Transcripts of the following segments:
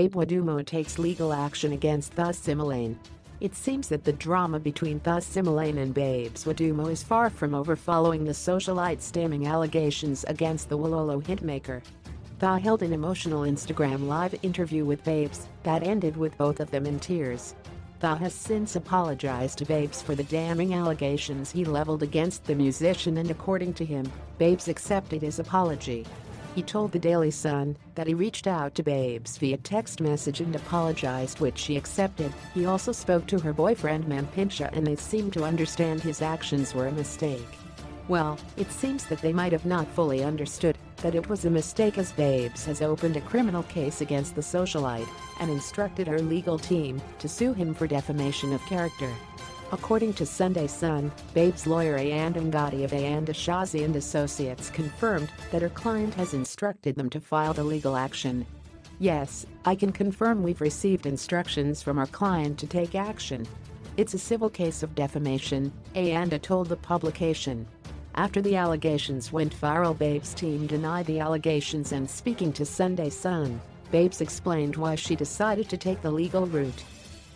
Babe Wodumo takes legal action against Tha Simelane. It seems that the drama between Tha Simelane and Babe Wodumo is far from over following the socialite's damning allegations against the Wololo hitmaker. Tha held an emotional Instagram live interview with Babes that ended with both of them in tears. Tha has since apologized to Babes for the damning allegations he leveled against the musician, and according to him, Babes accepted his apology. He told the Daily Sun that he reached out to Babes via text message and apologized, which she accepted. He also spoke to her boyfriend Mampintsha, and they seemed to understand his actions were a mistake. Well, it seems that they might have not fully understood that it was a mistake, as Babes has opened a criminal case against the socialite and instructed her legal team to sue him for defamation of character. According to Sunday Sun, Babe's lawyer Ayanda Ngadi of Ayanda and Associates confirmed that her client has instructed them to file the legal action. "Yes, I can confirm we've received instructions from our client to take action. It's a civil case of defamation," Ayanda told the publication. After the allegations went viral, Babe's team denied the allegations, and speaking to Sunday Sun, Babes explained why she decided to take the legal route.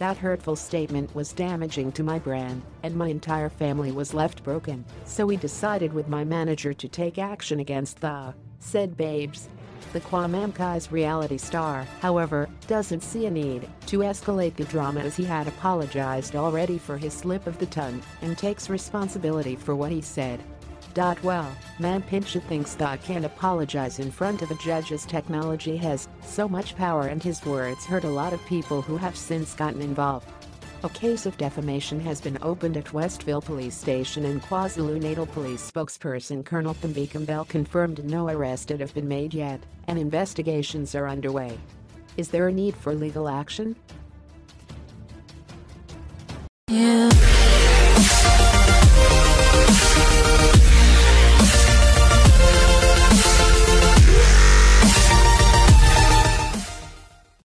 "That hurtful statement was damaging to my brand, and my entire family was left broken, so we decided with my manager to take action against Tha," said Babes. The Kwamamkhize reality star, however, doesn't see a need to escalate the drama, as he had apologized already for his slip of the tongue and takes responsibility for what he said. Well, Mampintsha thinks Tha can't apologize in front of a judge, as technology has so much power and his words hurt a lot of people who have since gotten involved. A case of defamation has been opened at Westville Police Station, and KwaZulu Natal police spokesperson Colonel Thembikombel confirmed no arrests have been made yet, and investigations are underway. Is there a need for legal action?